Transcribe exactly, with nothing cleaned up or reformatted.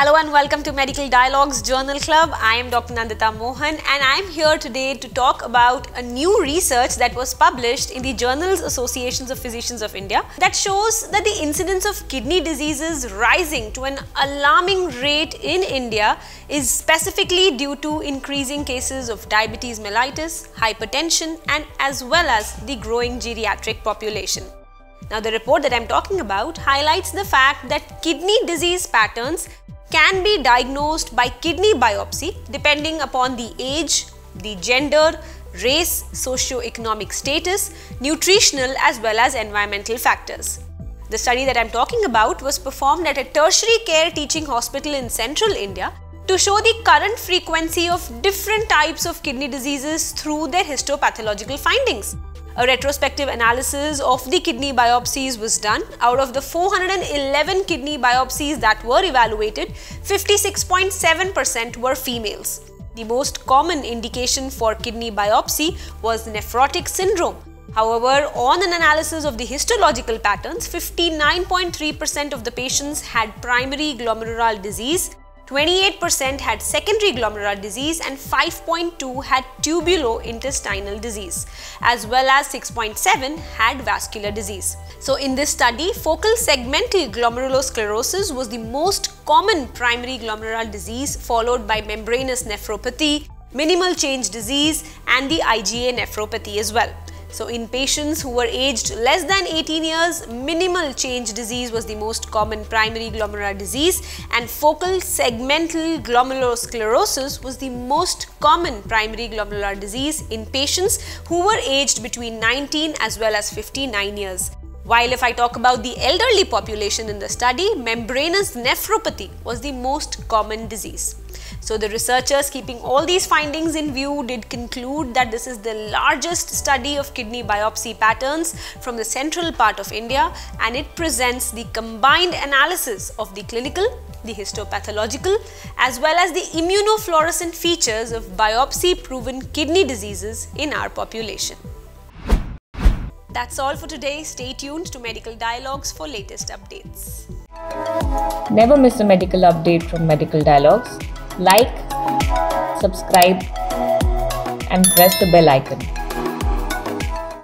Hello and welcome to Medical Dialogues Journal Club. I am Doctor Nandita Mohan and I am here today to talk about a new research that was published in the Journals Association of Physicians of India that shows that the incidence of kidney diseases rising to an alarming rate in India is specifically due to increasing cases of diabetes mellitus, hypertension and as well as the growing geriatric population. Now, the report that I am talking about highlights the fact that kidney disease patterns can be diagnosed by kidney biopsy depending upon the age, the gender, race, socio-economic status, nutritional as well as environmental factors. The study that I am talking about was performed at a tertiary care teaching hospital in central India to show the current frequency of different types of kidney diseases through their histopathological findings. A retrospective analysis of the kidney biopsies was done. Out of the four hundred eleven kidney biopsies that were evaluated, fifty-six point seven percent were females. The most common indication for kidney biopsy was nephrotic syndrome. However, on an analysis of the histological patterns, fifty-nine point three percent of the patients had primary glomerular disease, twenty-eight percent had secondary glomerular disease and five point two percent had tubulointestinal disease, as well as six point seven percent had vascular disease. So in this study, focal segmental glomerulosclerosis was the most common primary glomerular disease, followed by membranous nephropathy, minimal change disease and the I G A nephropathy as well. So in patients who were aged less than eighteen years, minimal change disease was the most common primary glomerular disease and focal segmental glomerulosclerosis was the most common primary glomerular disease in patients who were aged between nineteen as well as fifty-nine years. While if I talk about the elderly population in the study, membranous nephropathy was the most common disease. So the researchers, keeping all these findings in view, did conclude that this is the largest study of kidney biopsy patterns from the central part of India, and it presents the combined analysis of the clinical, the histopathological as well as the immunofluorescent features of biopsy-proven kidney diseases in our population. That's all for today. Stay tuned to Medical Dialogues for latest updates. Never miss a medical update from Medical Dialogues. Like, subscribe, and press the bell icon.